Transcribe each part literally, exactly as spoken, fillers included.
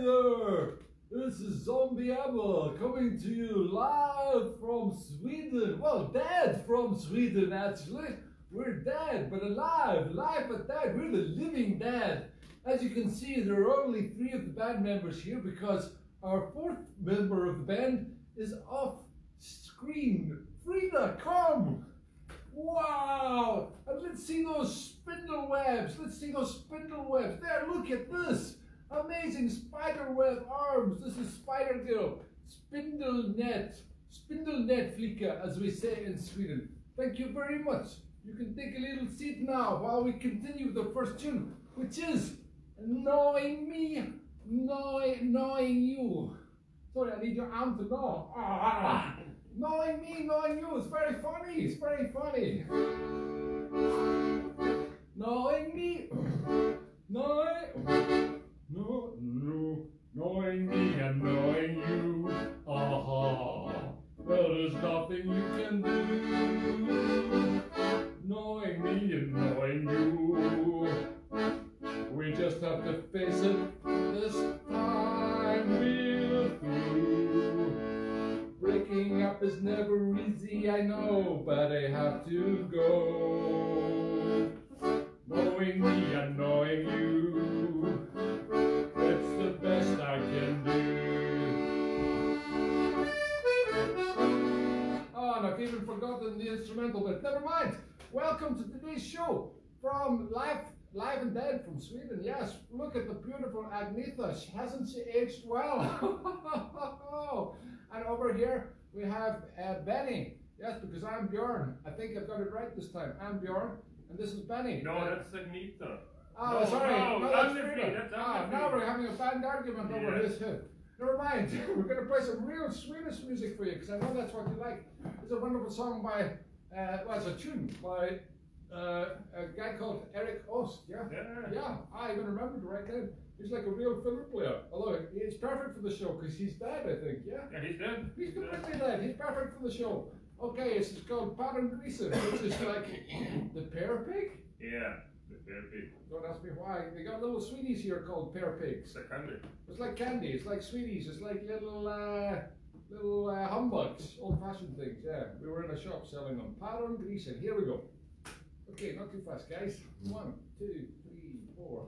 Hi there! This is Zombie Abel coming to you live from Sweden. Well, dead from Sweden, actually. We're dead, but alive, live but dead. We're the living dead. As you can see, there are only three of the band members here because our fourth member of the band is off screen. Frida, come! Wow! And let's see those spindle webs. Let's see those spindle webs. There, look at this. Amazing spider web arms. This is spider girl. Spindle net. Spindle net flicka, as we say in Sweden. Thank you very much. You can take a little seat now while we continue with the first tune, which is Knowing Me, knowing, knowing You. Sorry, I need your arm to know. Ah, knowing Me, Knowing You. It's very funny. It's very funny. Knowing Me, knowing, no, no, knowing me and knowing you. Aha, well, there's nothing you can do. Knowing me and knowing you. We just have to face it, this time we're through. Breaking up is never easy, I know, but I have to go. Knowing me and knowing you, it's the best I can do. Oh, and I've even forgotten the instrumental, but never mind. Welcome to today's show from Life Live and Dead from Sweden. Yes, look at the beautiful Agnetha. She hasn't she aged well? And over here we have uh, Benny. Yes, because I'm Björn. I think I've got it right this time. I'm Björn, and this is Benny. No, uh, that's Agnetha. Oh, no, sorry. No, no, that's Frida. That's ah, now we're having a band argument over yeah. His head. Never mind. We're going to play some real Swedish music for you, because I know that's what you like. It's a wonderful song by, uh, well, it's a tune by Uh, a guy called Eric Ost, yeah? Yeah, yeah. I even remembered right then. He's like a real fiddle player. Although he's perfect for the show because he's dead, I think, yeah? Yeah, he's dead. He's completely dead. dead. He's perfect for the show. Okay, it's called Pattern Greaser, which is like the pear pig? Yeah, the pear pig. Don't ask me why. They got little sweeties here called pear pigs. It's like candy. It's like candy. It's like sweeties. It's like little, uh, little uh, humbugs, old-fashioned things, yeah. We were in a shop selling them. Pattern Greaser. Here we go. Okay, not too fast, guys. One, two, three, four.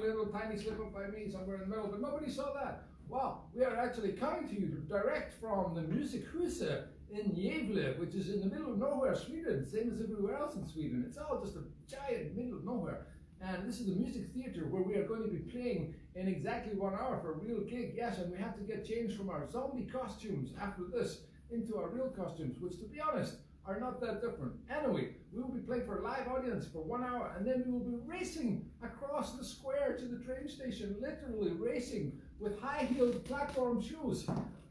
Little tiny slip up by me somewhere in the middle, but nobody saw that. Well, we are actually coming to you direct from the Musikhuset in Gävle, which is in the middle of nowhere, Sweden, same as everywhere else in Sweden. It's all just a giant middle of nowhere. And this is the music theater where we are going to be playing in exactly one hour for a real gig, yes, and we have to get changed from our zombie costumes after this into our real costumes, which, to be honest, are not that different. Anyway, we will be playing for a live audience for one hour, and then we will be racing across the square to the train station, literally racing with high-heeled platform shoes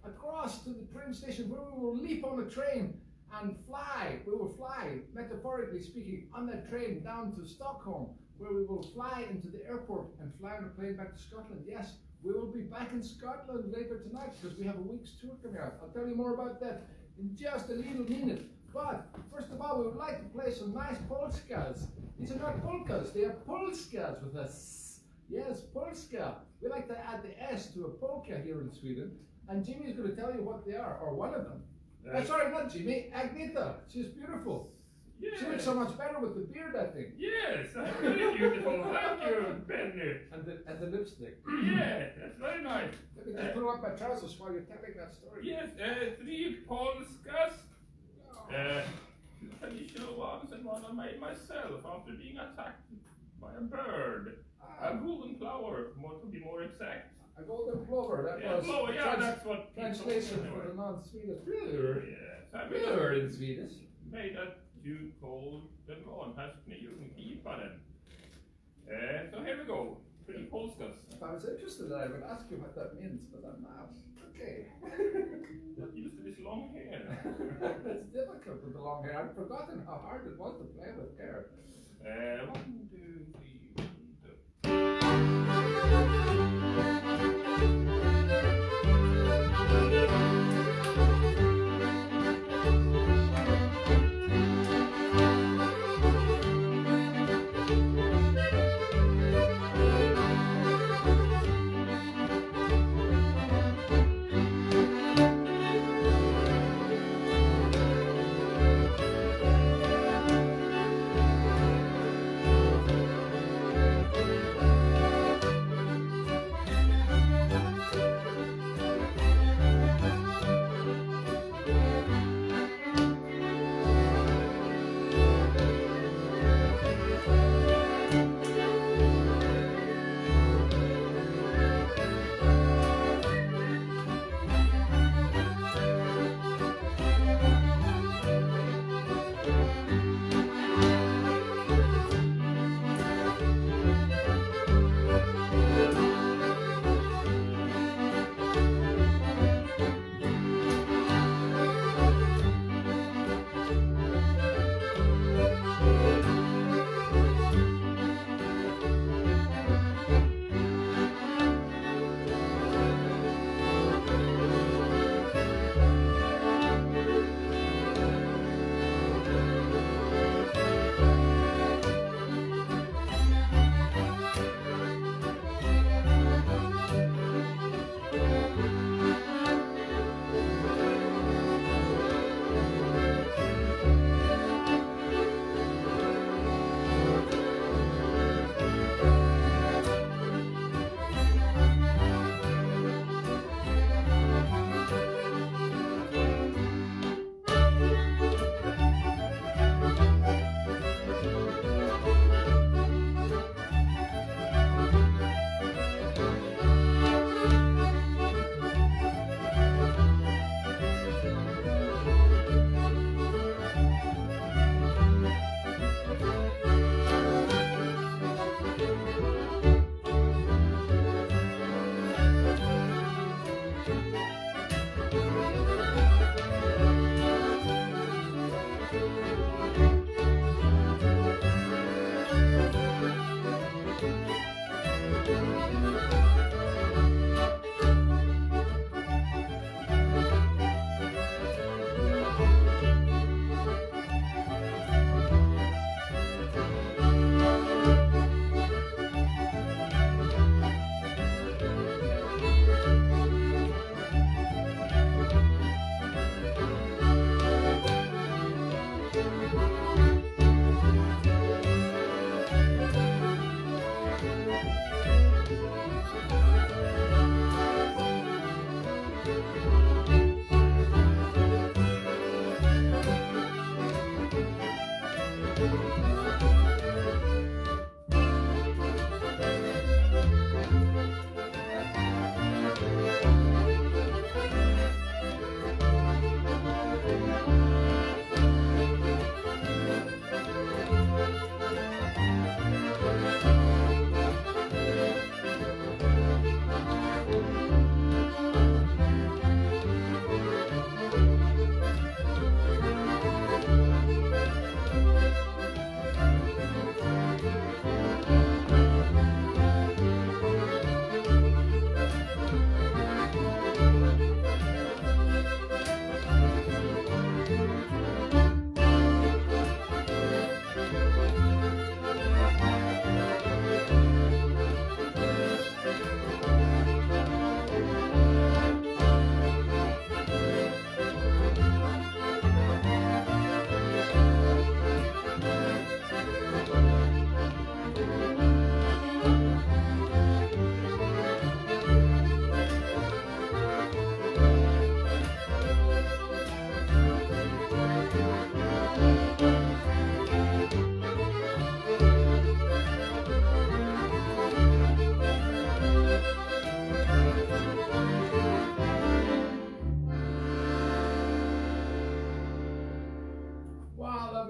across to the train station where we will leap on the train and fly. We will fly, metaphorically speaking, on that train down to Stockholm, where we will fly into the airport and fly on a plane back to Scotland. Yes, we will be back in Scotland later tonight because we have a week's tour coming out. I'll tell you more about that in just a little minute. But first of all, we would like to play some nice polskas. These are not polkas, they are polskas with a s. Yes, polska. We like to add the s to a polka here in Sweden. And Jimmy's going to tell you what they are, or one of them. Right. Oh, sorry, not Jimmy, Agneta. She's beautiful. Yes. She looks so much better with the beard, I think. Yes, that's very beautiful. Thank you, Benny. And the, and the lipstick. Yes, that's very nice. Let me just uh, pull up my trousers while you're telling that story. Yes, uh, three polskas. Oh. Uh, traditional ones, and one I made myself after being attacked by a bird. Ah. A golden flower, more to be more exact. A golden plover, that yeah, was plover, yeah, trans that's what translation for the non-Swedish. Really? Yeah. River in Swedish. Made a tune called the Vanhärskne Ljungpiparen. Uh, so here we go, pretty polskas. If I was interested, I would ask you what that means, but I'm not. Okay. What used to this long hair? It's difficult with the long hair. I've forgotten how hard it was to play with hair. Uh, one, two, three, one, two.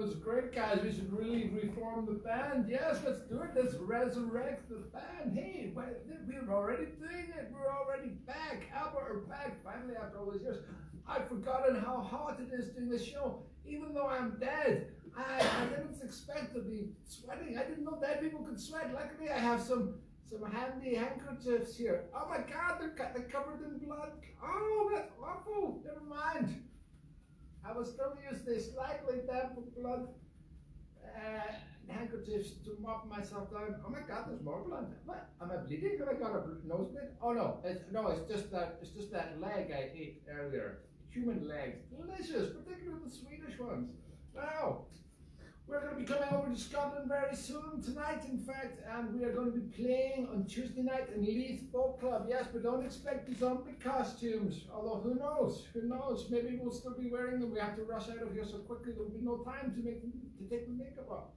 club is great, guys. We should really reform the band. Yes, let's do it. Let's resurrect the band. Hey, we're already doing it. We're already back. Abba are back. Finally, after all these years, I've forgotten how hot it is doing this show. Even though I'm dead, I, I didn't expect to be sweating. I didn't know dead people could sweat. Luckily, I have some some handy handkerchiefs here. Oh my God, they're, they're covered in blood. Oh, that's awful. Never mind. I will still use this slightly dampened blood uh, handkerchiefs to mop myself down. Oh my God, there's more blood. What? Am I bleeding? Have I got a nosebleed? Oh no, it's, no, it's just that it's just that leg I ate earlier. Human legs, delicious, particularly the Swedish ones. Now, we're going to be coming over to Scotland very soon, tonight in fact, and we are going to be playing on Tuesday night in Leith Folk Club. Yes, but don't expect the zombie costumes, although who knows, who knows, maybe we'll still be wearing them. We have to rush out of here so quickly, there'll be no time to make to take the makeup off.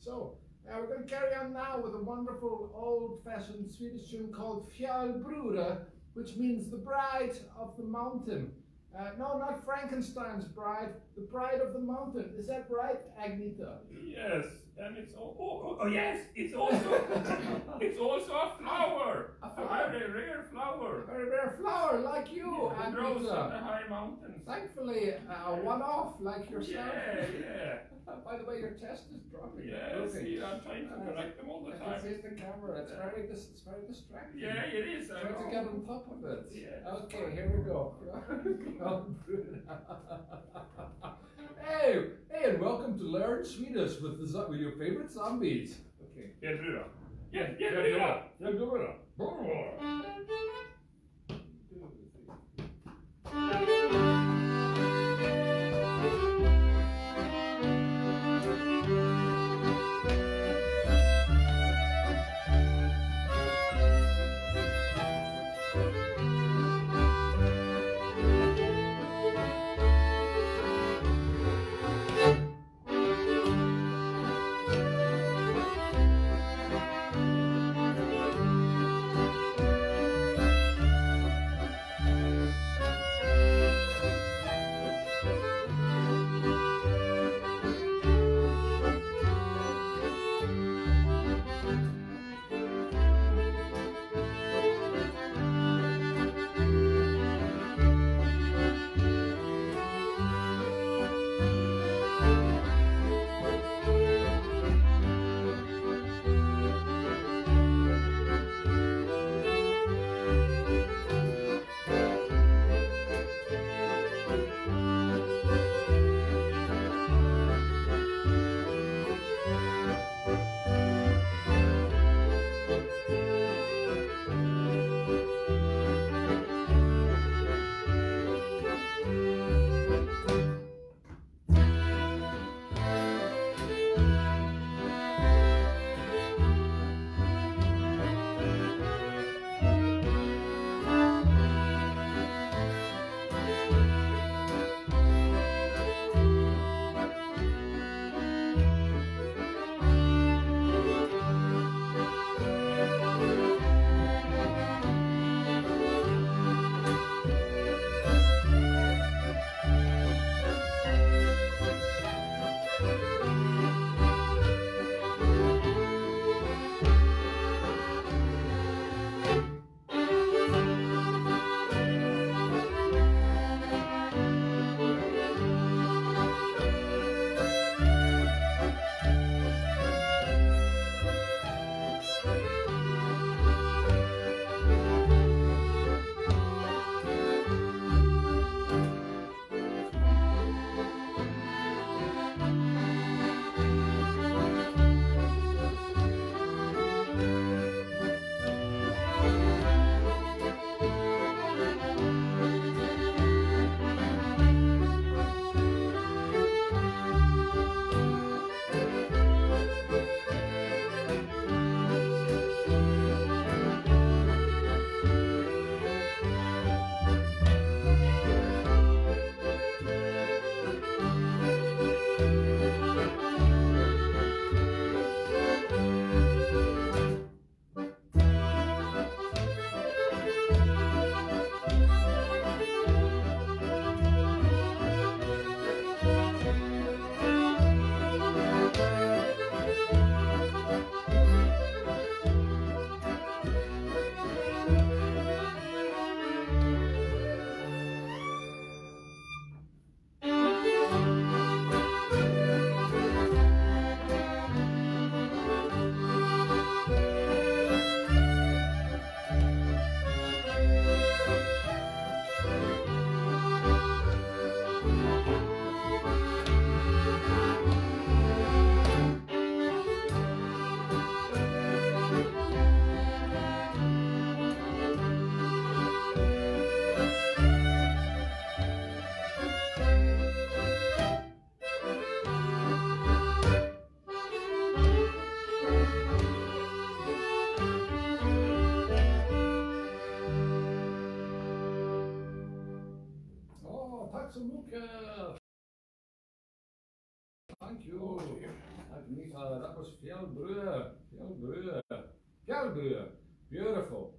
So, uh, we're going to carry on now with a wonderful old-fashioned Swedish tune called Fjällbruar, which means the bride of the mountain. Uh, no, not Frankenstein's bride, the bride of the mountain. Is that right, Agnita? Yes, and it's oh, oh, oh yes, it's also it's also a flower, a, flower. a very rare flower, a very rare flower like you, yeah, Agnita. It grows on the high mountains. Thankfully, a one-off like yourself. Yeah, yeah. By the way, your chest is dropping. Yes, see, I'm trying to correct them all the time. It's the camera. It's very, dis it's very distracting. Yeah, it is. I try to get on top of it. Yeah. Okay, here we go. hey, hey, and welcome to Learn Swedish with the with your favorite zombies. Okay. Yeah, do Yeah, yeah, do Yeah, do Thank you. Tack så mycket! Thank you! Tack Mikael, that was Fjällbruar. Fjällbruar. Fjällbruar. Beautiful.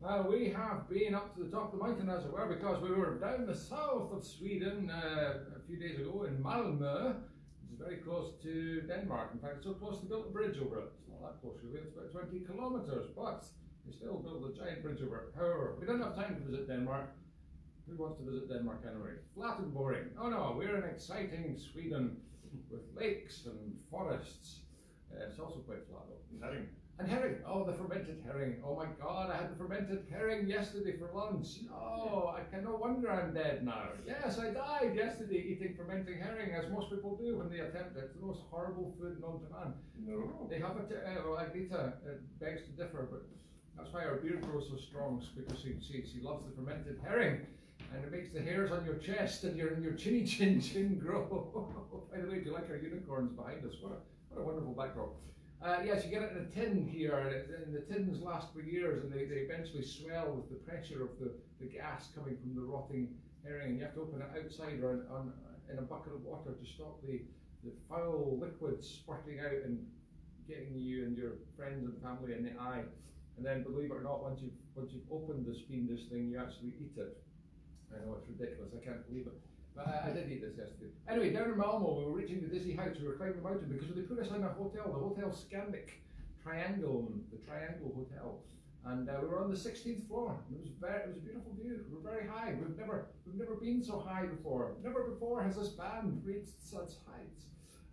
Now we have been up to the top of the mountain as it were because we were down the south of Sweden uh, a few days ago in Malmö. It's very close to Denmark. In fact, it's so close they built a bridge over it. It's not that close really, it's about twenty kilometers, but they still built a giant bridge over it. However, we don't have time to visit Denmark. Who wants to visit Denmark anyway? Flat and boring. Oh no, we're in exciting Sweden with lakes and forests. Uh, it's also quite flat though. Herring. And herring. Oh, the fermented herring. Oh my God, I had the fermented herring yesterday for lunch. Oh, I can no wonder I'm dead now. Yes, I died yesterday eating fermented herring, as most people do when they attempt it. It's the most horrible food known to man. No. They have it, uh, well, Agneta uh, begs to differ, but that's why our beer grows so strong, because she, she, she loves the fermented herring. And it makes the hairs on your chest and your, your chinny chin chin grow. By the way, do you like our unicorns behind us? What a, what a wonderful backdrop. Uh, yes, you get it in a tin here, and, it, and the tins last for years, and they, they eventually swell with the pressure of the, the gas coming from the rotting herring. And you have to open it outside or in, on, in a bucket of water to stop the, the foul liquid spurting out and getting you and your friends and family in the eye. And then, believe it or not, once you've, once you've opened this fiendish thing, you actually eat it. I know, it's ridiculous, I can't believe it. But I, I did eat this yesterday. Anyway, down in Malmo, we were reaching the dizzy heights, we were climbing the mountain because they put us in a hotel, the Hotel Scandic Triangle, the Triangle Hotel. And uh, we were on the sixteenth floor. It was, very, it was a beautiful view. We were very high. We've never, we've never been so high before. Never before has this band reached such heights.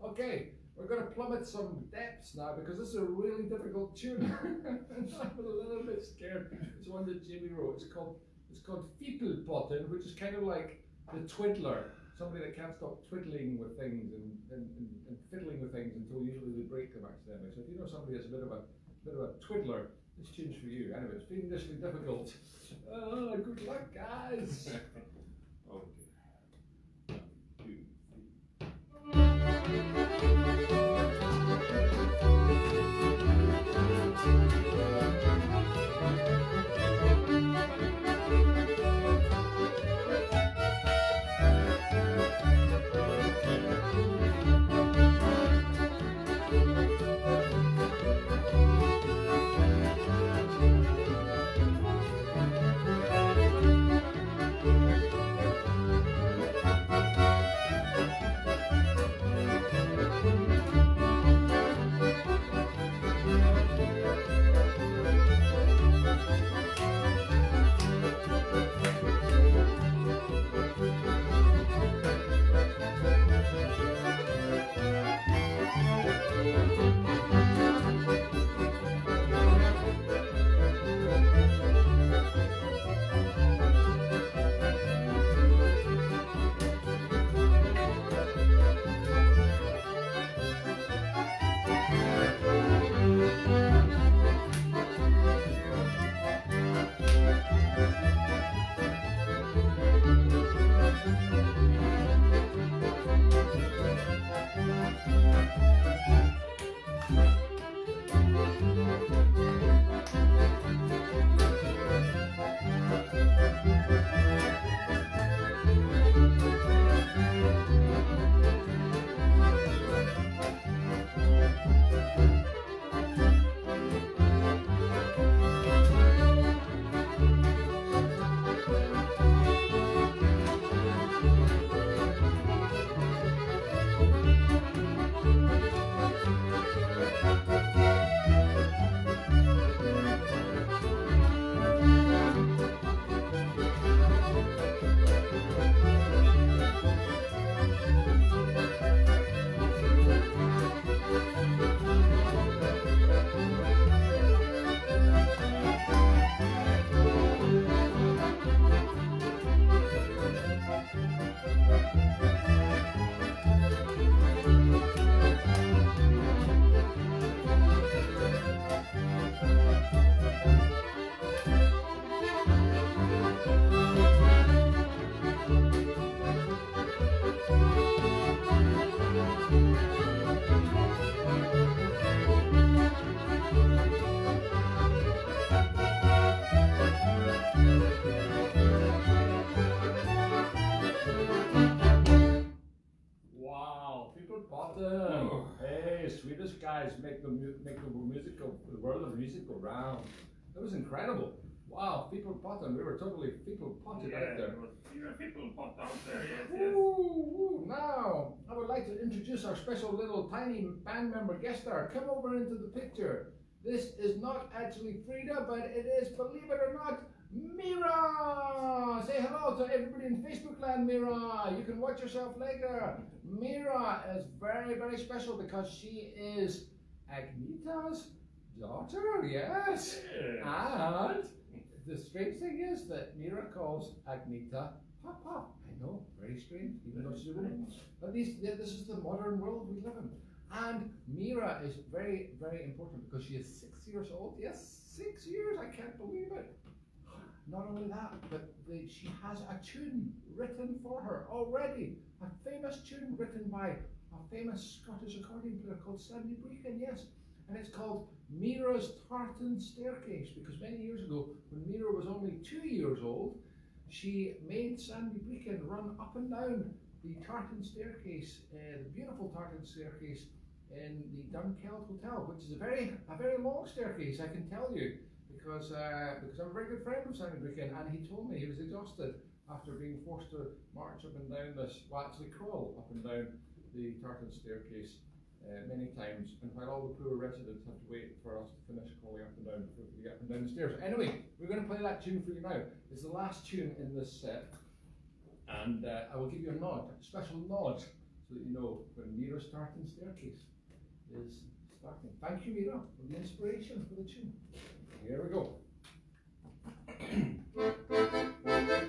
Okay, we're going to plummet some depths now because this is a really difficult tune. I'm a little bit scared. It's one that Jimmy wrote. It's called It's called Fipplepotten, which is kind of like the twiddler, somebody that can't stop twiddling with things and, and, and, and fiddling with things until usually they break them accidentally. So if you know somebody that's a bit of a, a bit of a twiddler, this tune's for you. Anyway, it's fiendishly difficult. Oh, good luck, guys. Oh dear. One, two, three. Thank you. guys make the, make the, musical, the world of music go round. That was incredible. Wow, Fipplepotten, we were totally Fipplepotted yeah, out there. You were Fipplepot out there, yes, yes. Ooh, ooh, now, I would like to introduce our special little tiny band member guest star. Come over into the picture. This is not actually Frida, but it is, believe it or not, Mira! Say hello to everybody in Facebook land, Mira! You can watch yourself later. Mira is very, very special because she is Agnita's daughter, yes. Yeah. And the strange thing is that Mira calls Agnita Papa. I know, very strange, even though she's a woman. But these, this is the modern world we live in. And Mira is very, very important because she is six years old. Yes, six years, I can't believe it. Not only that, but the, she has a tune written for her already. A famous tune written by a famous Scottish accordion player called Sandy Brechin, yes. And it's called Mira's Tartan Staircase, because many years ago, when Mira was only two years old, she made Sandy Brechin run up and down the Tartan Staircase, uh, the beautiful Tartan Staircase in the Dunkeld Hotel, which is a very, a very long staircase, I can tell you, because uh, because I'm a very good friend of Sandy Brechin, and he told me he was exhausted after being forced to march up and down this, well actually crawl up and down the Tartan Staircase. Uh, many times, and while all the poor residents have to wait for us to finish crawling up and down before we get up and down the stairs. Anyway, we're going to play that tune for you now. It's the last tune in this set, and uh, I will give you a nod, a special nod, so that you know when Mira's Tartan Staircase is starting. Thank you, Mira, for the inspiration for the tune. Here we go. Thank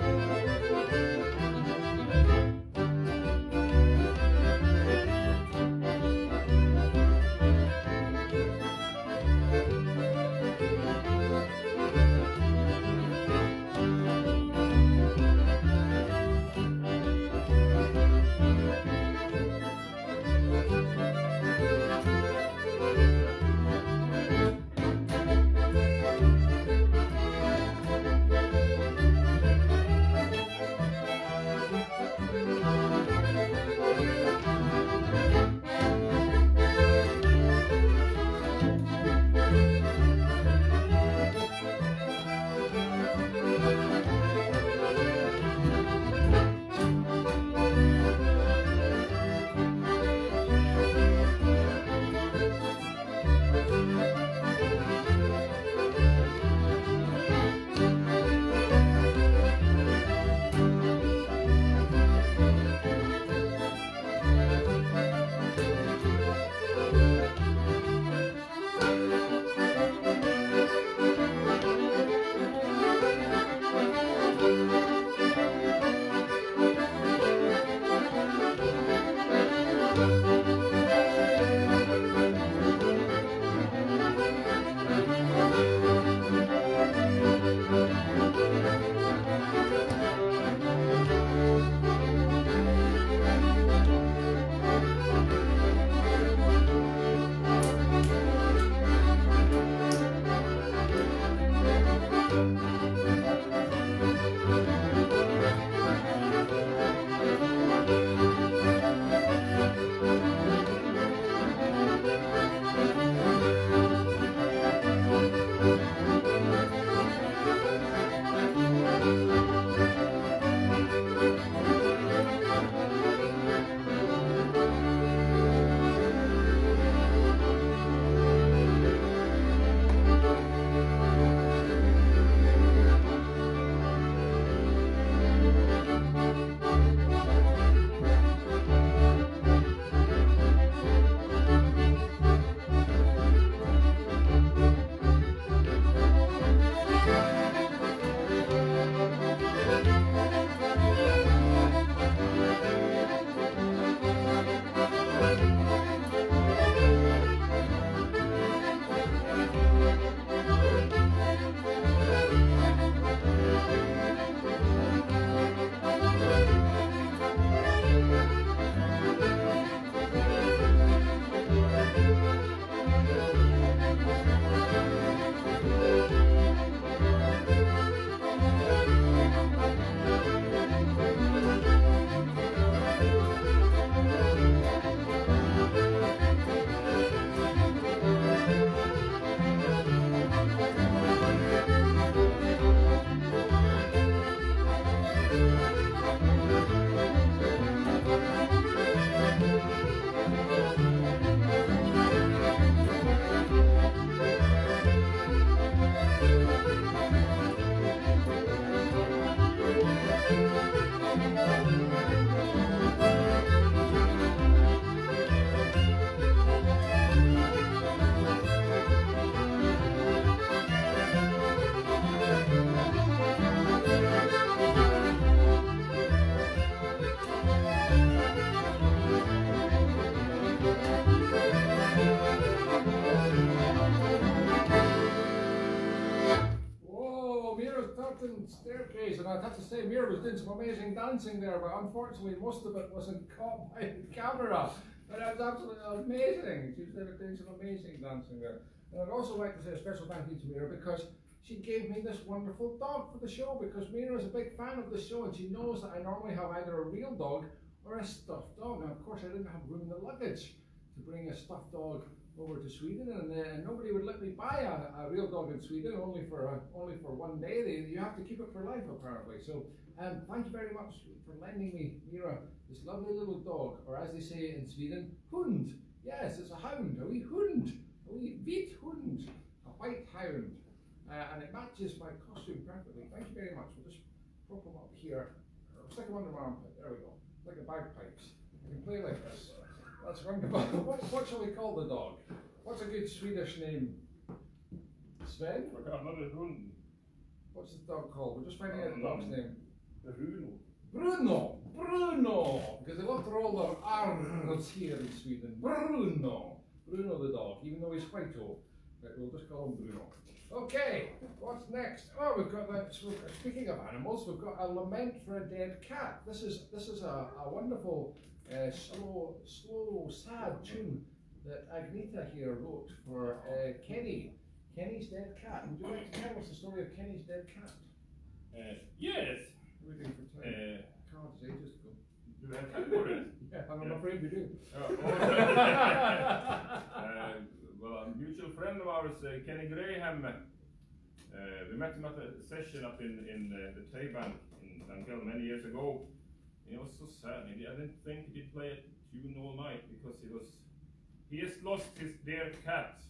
you. Whoa, Mira's Tartan Staircase, and I'd have to say Mira was doing some amazing dancing there, but unfortunately most of it wasn't caught by the camera. But that was absolutely amazing. She was doing some amazing dancing there. And I'd also like to say a special thank you to Mira because she gave me this wonderful dog for the show, because Mira is a big fan of the show and she knows that I normally have either a real dog or a stuffed dog. Now, of course, I didn't have room in the luggage to bring a stuffed dog over to Sweden, and uh, nobody would let me buy a, a real dog in Sweden, only for uh, only for one day. They, you have to keep it for life, apparently. So, um, thank you very much for lending me, Mira, this lovely little dog, or as they say in Sweden, hund. Yes, it's a hound, a wee hund, a wee wheat hund, a white hound. Uh, and it matches my costume perfectly. Thank you very much. We'll just prop them up here. I'll stick them under my armpit. There we go. Like the bagpipes. You can play like this. That's wonderful. What, what shall we call the dog? What's a good Swedish name? Sven? We've got another hund. What's the dog called? We're just finding out the dog's name. Bruno. Bruno! Bruno! Because they love to roll their R's here in Sweden. Bruno! Bruno the dog, even though he's quite old. Right, we'll just call him Bruno. Okay, what's next? Oh, we've got that. So speaking of animals, we've got a Lament for a Dead Cat. This is this is a, a wonderful uh, slow, slow, sad tune that Agneta here wrote for uh, Kenny, Kenny's Dead Cat. Would you like to tell us the story of Kenny's Dead Cat? Uh, yes. Everything for time. Uh, Cards ages ago. Do we have time for it? Yeah, I'm yeah. afraid we do. Oh, okay. um, Well, a mutual friend of ours, uh, Kenny Graham, uh, we met him at a session up in, in uh, the Taybank in Dunkeld many years ago. And it was so sad. I didn't think he did play a tune all night because he was, he has lost his dear cat.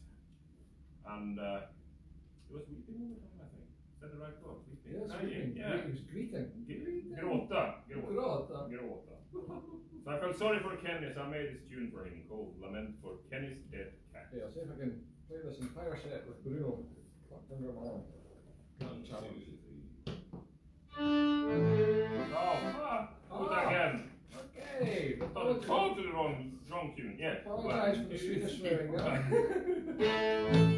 And uh, he was weeping all the time, I think. Is that the right word? Weeping? Yes, weeping. Yeah. He was greeting. Gråta. Gråta. Gråta. So I felt sorry for Kenny, so I made this tune for him called Lament for Kenny's Dead Cat. Yeah, I'll see if I can play this entire set with Bruno plucked under my arm. Oh, put that again. Okay. Totally wrong, wrong tune, yeah. Apologize for the Swedish swearing now. Yeah.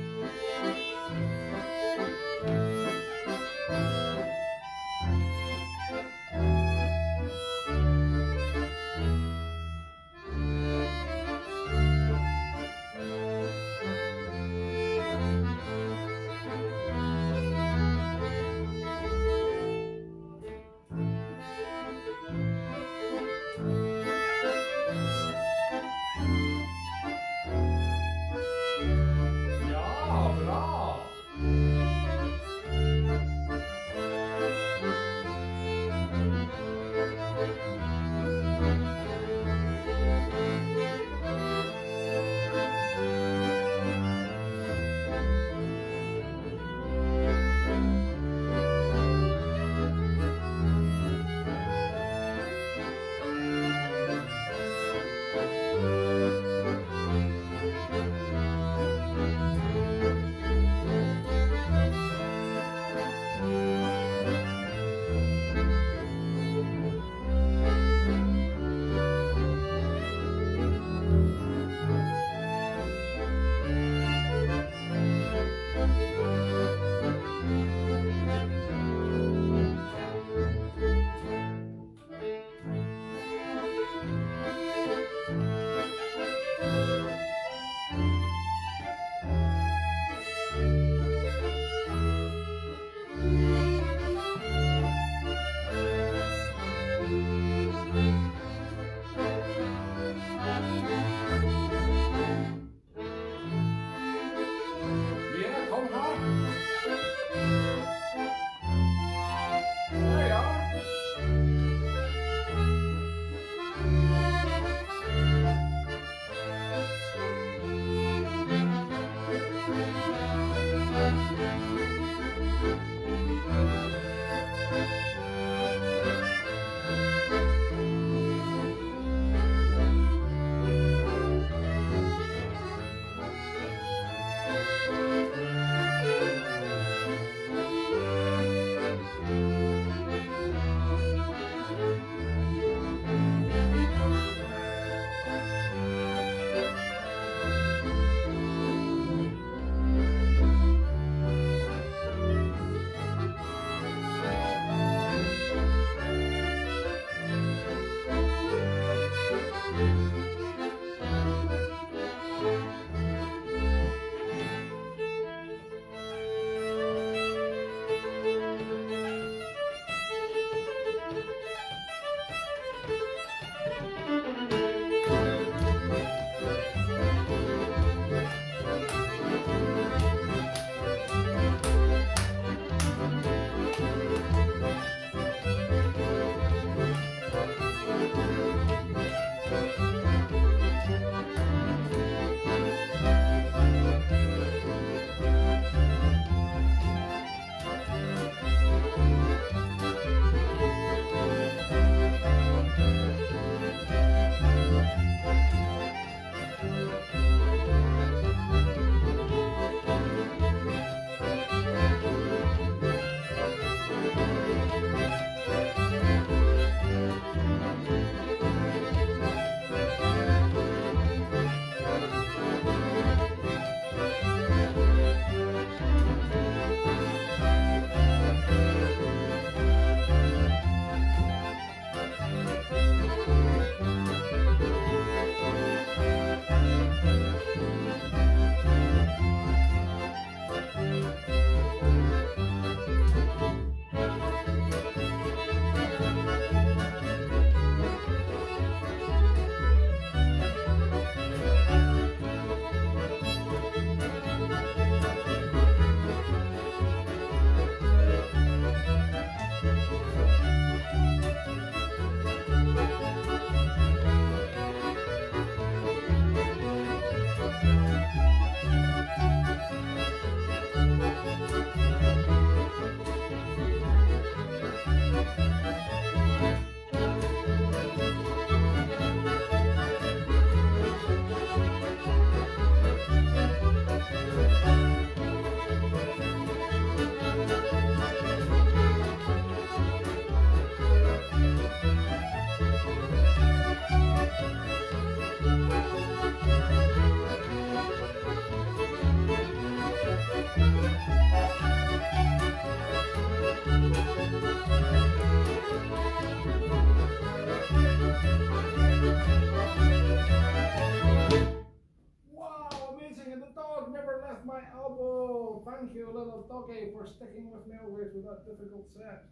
off my elbow. Thank you, little doggy, for sticking with me always with that difficult set.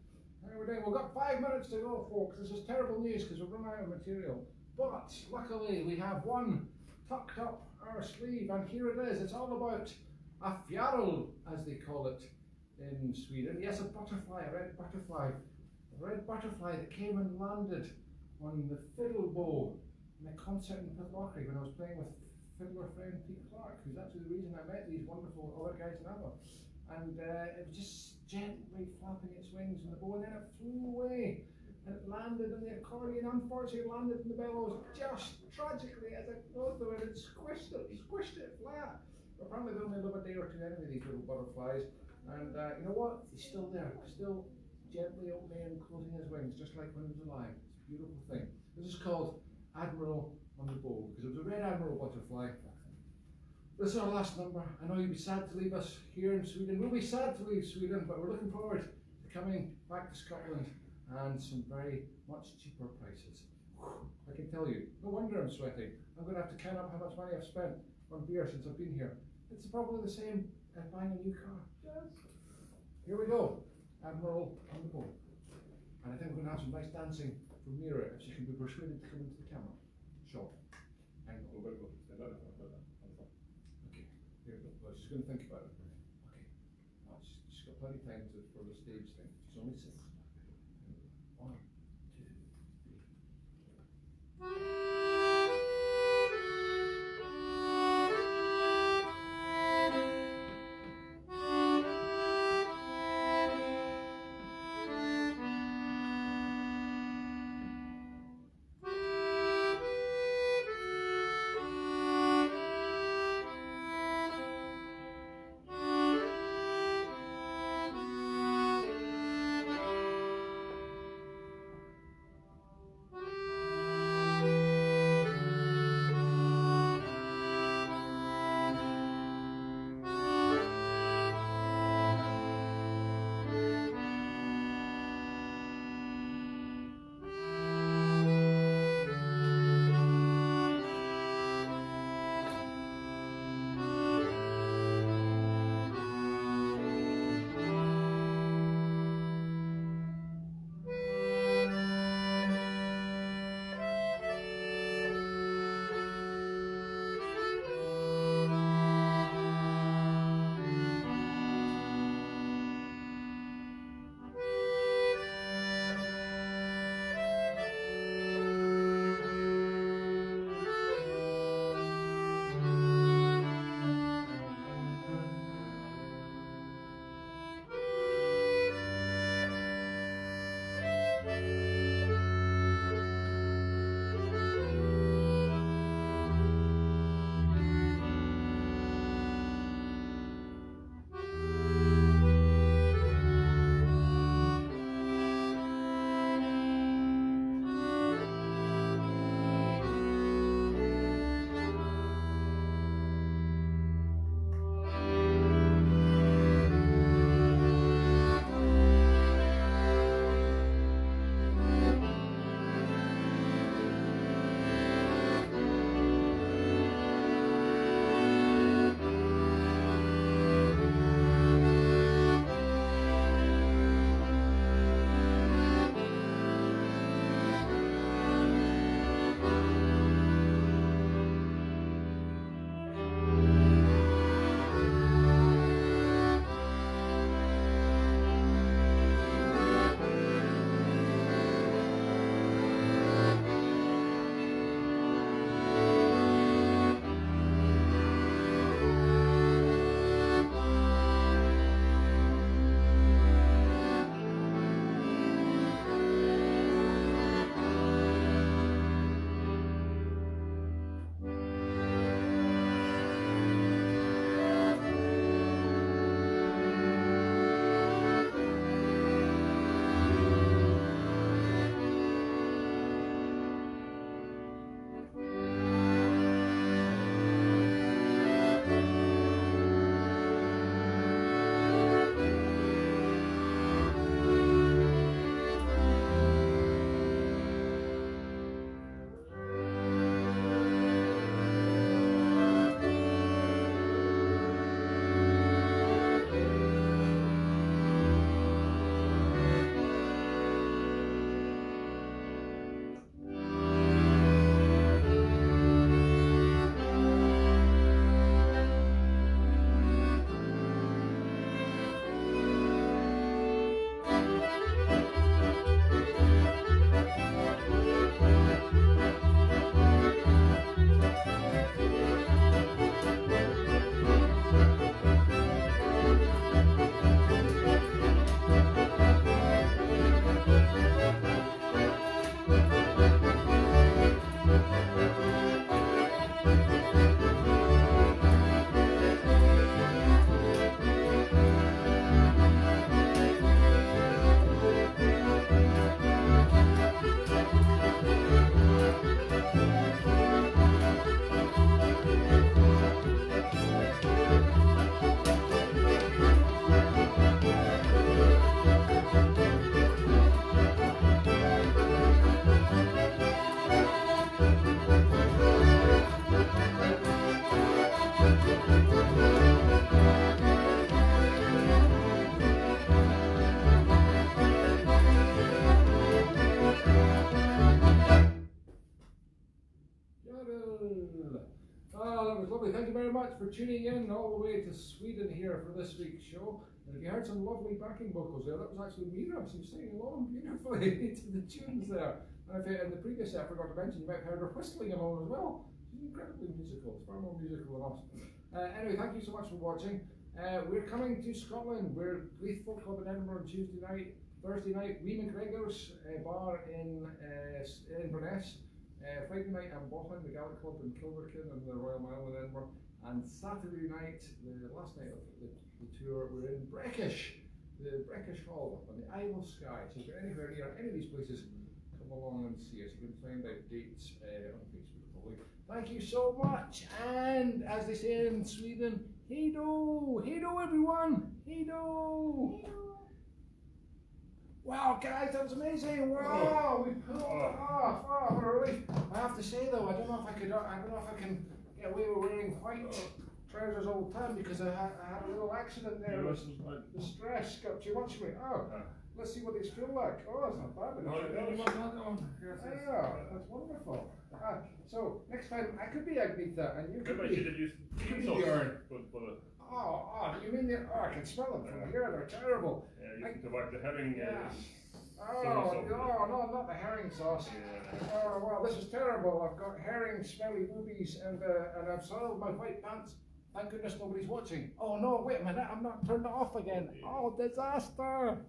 How are we doing? We've got five minutes to go, folks. This is terrible news because we've run out of material. But luckily, we have one tucked up our sleeve, and here it is. It's all about a fjäril, as they call it in Sweden. Yes, a butterfly, a red butterfly. A red butterfly that came and landed on the fiddle bow in a concert in Pitlochry when I was playing with fiddler friend Pete Clark, who's actually the reason I met these wonderful other guys in Abba. And uh, it was just gently flapping its wings on the bow, and then it flew away. And it landed on the accordion, unfortunately landed in the bellows just tragically as I closed the window and squished it, squished it flat. But apparently they only live a day or two anyway, these little butterflies. And uh, you know what? He's still there, still gently opening and closing his wings, just like when he was alive. It's a beautiful thing. This is called Admiral on the Bow, because it was a red admiral butterfly. This is our last number. I know you'll be sad to leave us here in Sweden. We'll be sad to leave Sweden, but we're looking forward to coming back to Scotland and some very much cheaper prices. I can tell you, no wonder I'm sweating. I'm going to have to count up how much money I've spent on beer since I've been here. It's probably the same as buying a new car. Yes. Here we go, Admiral on the Bow. And I think we're going to have some nice dancing from Mira if she can be persuaded to come into the camera. Sure. Hang on. Okay, here we go. Well, she's going to think about it. Okay. Well, she's got plenty of time to, for the stage thing. She's only six. One, two, three. Thank you. Ah, that was lovely. Thank you very much for tuning in all the way to Sweden here for this week's show. And if you heard some lovely backing vocals there, that was actually Mira. She was singing along beautifully to the tunes there. And if you, in the previous set, I forgot to mention, you might have heard her whistling along as well. She's incredibly musical. It's far more musical than us. Uh, anyway, thank you so much for watching. Uh, we're coming to Scotland. We're Leith Folk Club in Edinburgh on Tuesday night. Thursday night, Wee McGregor's uh, bar in uh, Inverness. Uh, Friday night in Bochum, the Gaelic Club in Kilverkin and the Royal Mile in Edinburgh, and Saturday night, the last night of the, the tour, we're in Brekish, the Brekish Hall on the Isle of Skye. So if you're anywhere near any of these places, come along and see us. You can find out dates uh, on Facebook probably. Thank you so much, and as they say in Sweden, hey do, hey do everyone, hey do. Hey do. Wow, guys, that was amazing! Wow, we pulled it off. Oh, what a relief! I have to say though, I don't know if I could. I don't know if I can get away with wearing white trousers all the time because I had, I had a little accident there. The stress got too much of me. Oh, let's see what these feel like. Oh, that's not bad. No, yeah, that's wonderful. Ah, so next time I could be Agnetha and you could be. You could be Björn. Oh, oh, you mean they're, oh, I can smell them from here, they're terrible. Yeah, you can divide the herring. Yeah. Uh, oh, no, no, not the herring sauce. Yeah. Oh, wow, this is terrible. I've got herring, smelly boobies, and uh, and I've soiled my white pants. Thank goodness nobody's watching. Oh, no, wait a minute, I'm not turned it off again. Yeah. Oh, disaster.